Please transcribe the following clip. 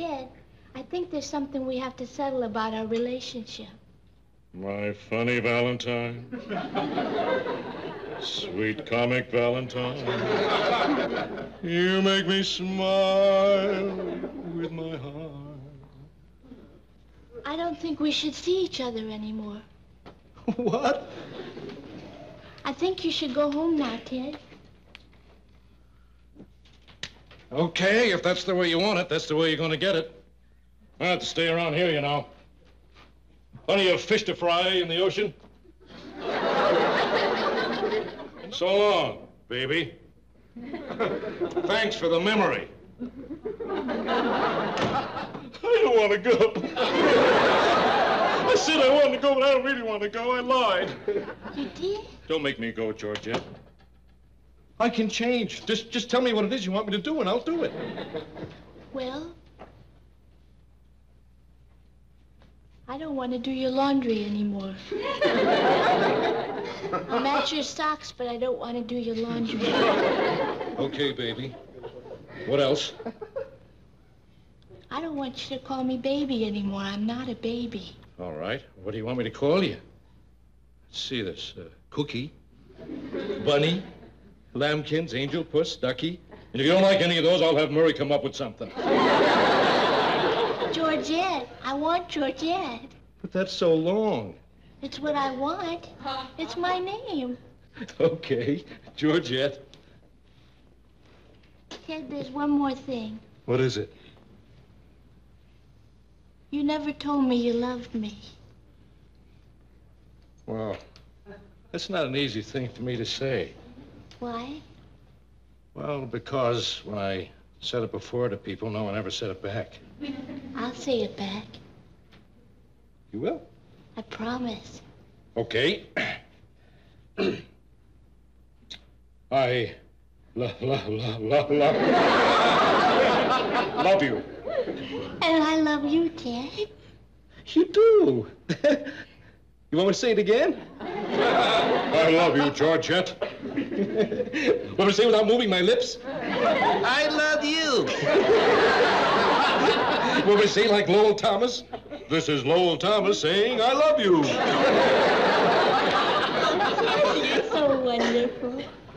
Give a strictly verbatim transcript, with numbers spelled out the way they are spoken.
Ted, I think there's something we have to settle about our relationship. My funny Valentine. Sweet comic Valentine. You make me smile with my heart. I don't think we should see each other anymore. What? I think you should go home now, Ted. Okay, if that's the way you want it, that's the way you're going to get it. I have to stay around here, you know. Plenty of fish to fry in the ocean. So long, baby. Thanks for the memory. I don't want to go. I said I wanted to go, but I don't really want to go. I lied. You did? Don't make me go, Georgette. I can change. Just, just tell me what it is you want me to do, and I'll do it. Well, I don't want to do your laundry anymore. I'll match your socks, but I don't want to do your laundry. Okay, baby. What else? I don't want you to call me baby anymore. I'm not a baby. All right. What do you want me to call you? Let's see this. Uh, cookie, Bunny, Lambkins, Angel, Puss, Ducky. And if you don't like any of those, I'll have Murray come up with something. Georgette. I want Georgette. But that's so long. It's what I want. It's my name. Okay. Georgette. Ted, there's one more thing. What is it? You never told me you loved me. Well, that's not an easy thing for me to say. Why? Well, because when I said it before to people, no one ever said it back. I'll say it back. You will? I promise. Okay. I lo lo lo lo lo love you. And I love you, Ted. You do. You want me to say it again? I love you, Georgette. Want me to say it without moving my lips? I love you. Want me to say like Lowell Thomas? This is Lowell Thomas saying, I love you. So wonderful.